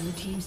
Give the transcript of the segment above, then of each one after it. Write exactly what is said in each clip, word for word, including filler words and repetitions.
Blue team's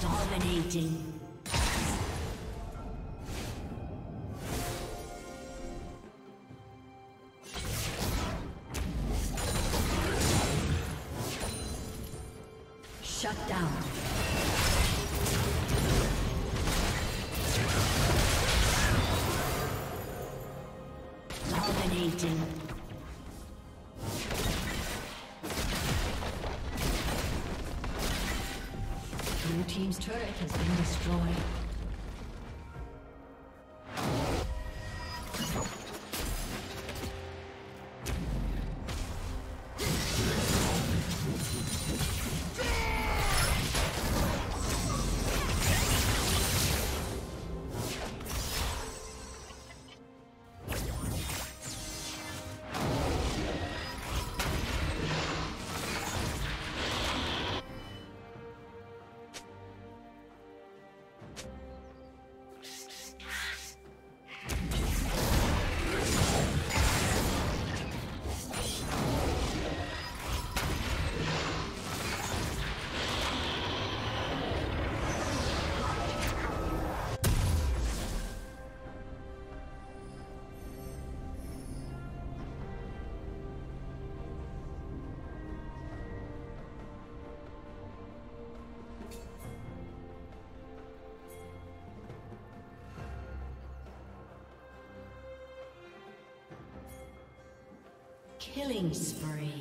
Dominating. Shut down. Dominating. Blue team's turret has been destroyed. Killing spree.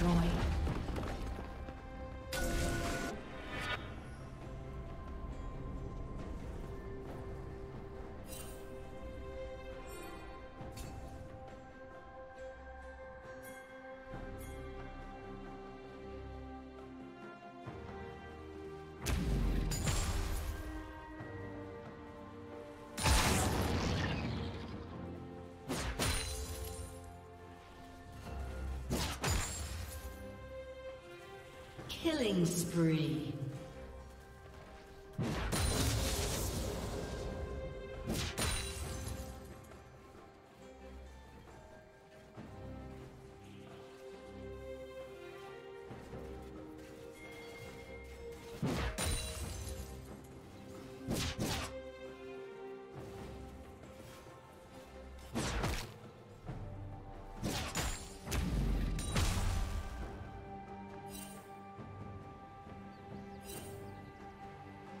destroyed. Killing spree.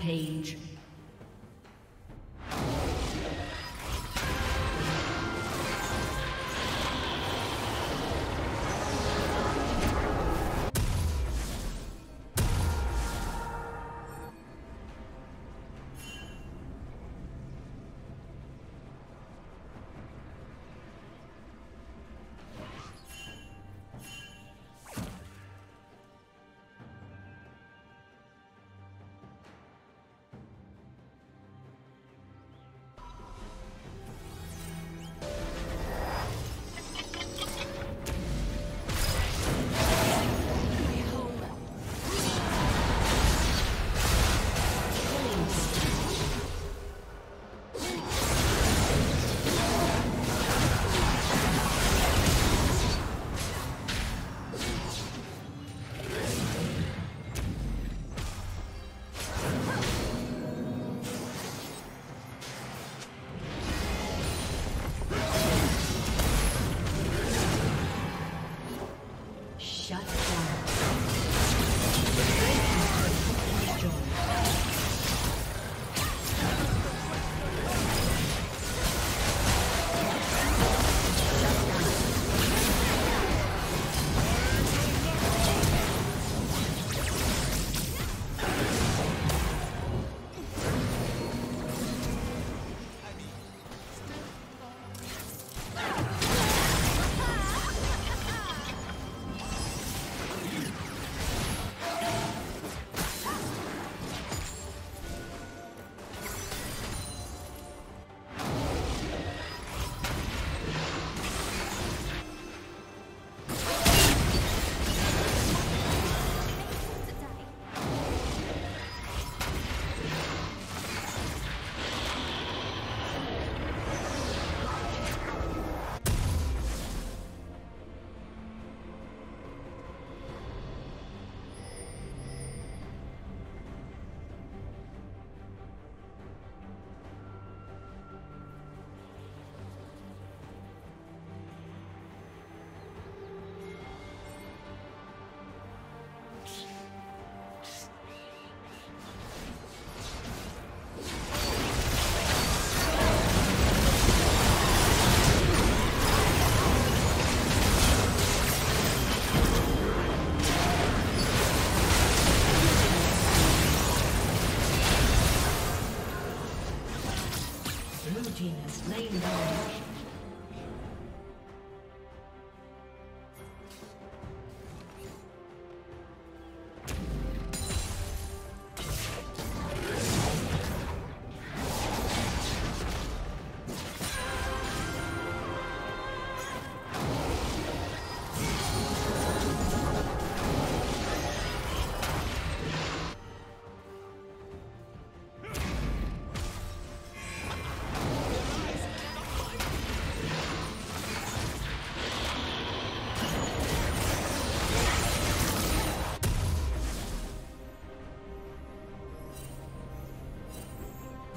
Page. team has slain the dragon.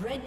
Red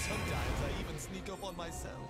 Sometimes I even sneak up on myself.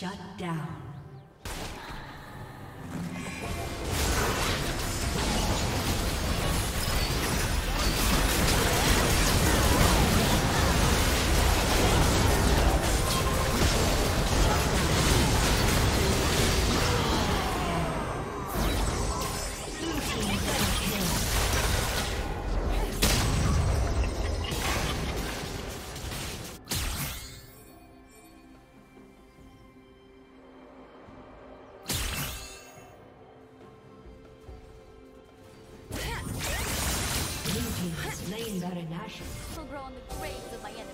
Shut down. Will grow on the graves of my enemies.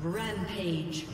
Rampage.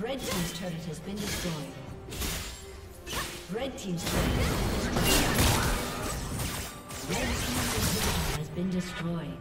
Red team's turret has been destroyed. Red team's turret has been destroyed. Red team's turret has been destroyed.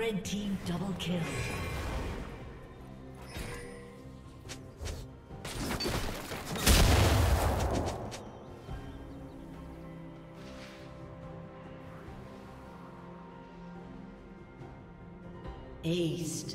Red team double kill. Aced.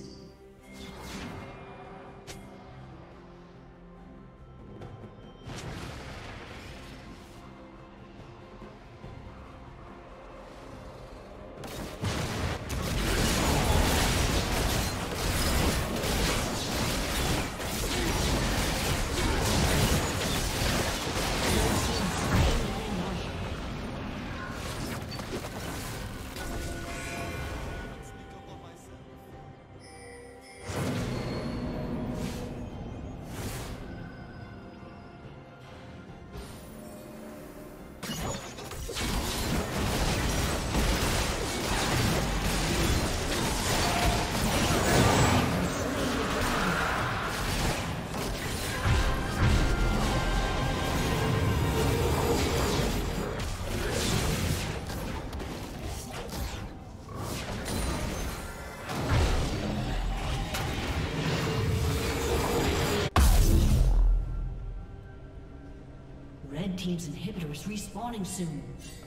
Team's inhibitor is respawning soon.